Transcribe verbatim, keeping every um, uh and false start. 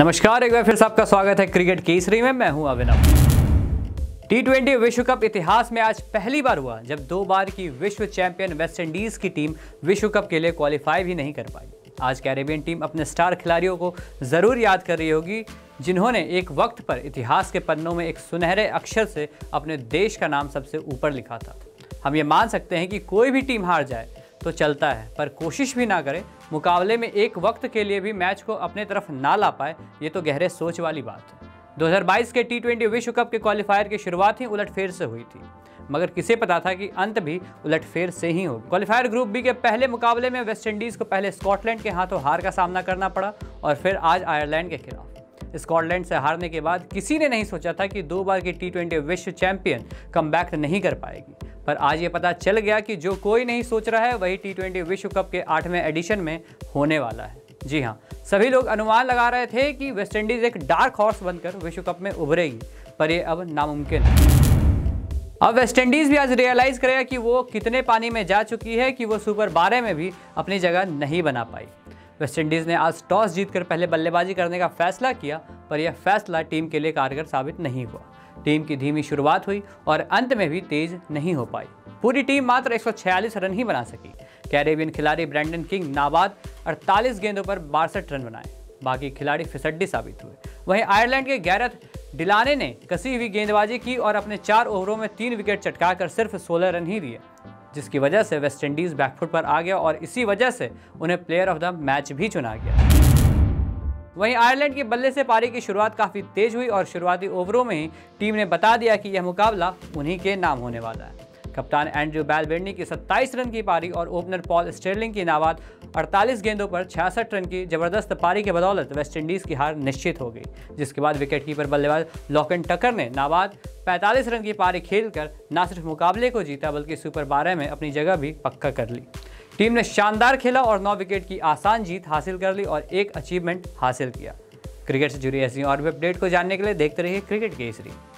नमस्कार, एक बार फिर से आपका स्वागत है क्रिकेट केसरी में। मैं हूं अभिनव। टी ट्वेंटी विश्व कप इतिहास में आज पहली बार हुआ जब दो बार की विश्व चैंपियन वेस्ट इंडीज की टीम विश्व कप के लिए क्वालिफाई भी नहीं कर पाई। आज कैरेबियन टीम अपने स्टार खिलाड़ियों को जरूर याद कर रही होगी जिन्होंने एक वक्त पर इतिहास के पन्नों में एक सुनहरे अक्षर से अपने देश का नाम सबसे ऊपर लिखा था। हम ये मान सकते हैं कि कोई भी टीम हार जाए तो चलता है, पर कोशिश भी ना करे, मुकाबले में एक वक्त के लिए भी मैच को अपने तरफ ना ला पाए, ये तो गहरे सोच वाली बात है। दो हज़ार बाईस के टी ट्वेंटी विश्व कप के क्वालिफायर की शुरुआत ही उलटफेर से हुई थी, मगर किसे पता था कि अंत भी उलटफेर से ही होगी। क्वालिफायर ग्रुप बी के पहले मुकाबले में वेस्टइंडीज़ को पहले स्कॉटलैंड के हाथों हार का सामना करना पड़ा और फिर आज आयरलैंड के खिलाफ। स्कॉटलैंड से हारने के बाद किसी ने नहीं सोचा था कि दो बार की टी ट्वेंटी विश्व चैंपियन कमबैक नहीं कर पाएगी, पर आज ये पता चल गया कि जो कोई नहीं सोच रहा है वही टी ट्वेंटी विश्व कप के आठवें एडिशन में होने वाला है। जी हाँ, सभी लोग अनुमान लगा रहे थे कि वेस्टइंडीज़ एक डार्क हॉर्स बनकर विश्व कप में उभरेगी, पर ये अब नामुमकिन है। अब वेस्टइंडीज़ भी आज रियलाइज करेगा कि वो कितने पानी में जा चुकी है कि वो सुपर बारह में भी अपनी जगह नहीं बना पाई। वेस्टइंडीज़ ने आज टॉस जीतकर पहले बल्लेबाजी करने का फैसला किया, पर यह फैसला टीम के लिए कारगर साबित नहीं हुआ। टीम की धीमी शुरुआत हुई और अंत में भी तेज नहीं हो पाई। पूरी टीम मात्र एक सौ छियालीस रन ही बना सकी। कैरेबियन खिलाड़ी ब्रैंडन किंग नाबाद अड़तालीस गेंदों पर बासठ रन बनाए, बाकी खिलाड़ी फिसड्डी साबित हुए। वहीं आयरलैंड के गैरेट डिलाने ने कसी हुई गेंदबाजी की और अपने चार ओवरों में तीन विकेट चटकाकर सिर्फ सोलह रन ही दिए, जिसकी वजह से वेस्टइंडीज़ बैकफुट पर आ गया और इसी वजह से उन्हें प्लेयर ऑफ द मैच भी चुना गया। वहीं आयरलैंड के बल्ले से पारी की शुरुआत काफ़ी तेज हुई और शुरुआती ओवरों में ही टीम ने बता दिया कि यह मुकाबला उन्हीं के नाम होने वाला है। कप्तान एंड्रयू बैलबिर्नी की सत्ताईस रन की पारी और ओपनर पॉल स्टर्लिंग की नाबाद अड़तालीस गेंदों पर छियासठ रन की जबरदस्त पारी के बदौलत वेस्टइंडीज़ की हार निश्चित हो गई, जिसके बाद विकेटकीपर बल्लेबाज लॉकन टकर ने नाबाद पैंतालीस रन की पारी खेलकर ना सिर्फ मुकाबले को जीता बल्कि सुपर बारह में अपनी जगह भी पक्का कर ली। टीम ने शानदार खेला और नौ विकेट की आसान जीत हासिल कर ली और एक अचीवमेंट हासिल किया। क्रिकेट से जुड़ी ऐसी और भी अपडेट को जानने के लिए देखते रहिए क्रिकेट केसरी।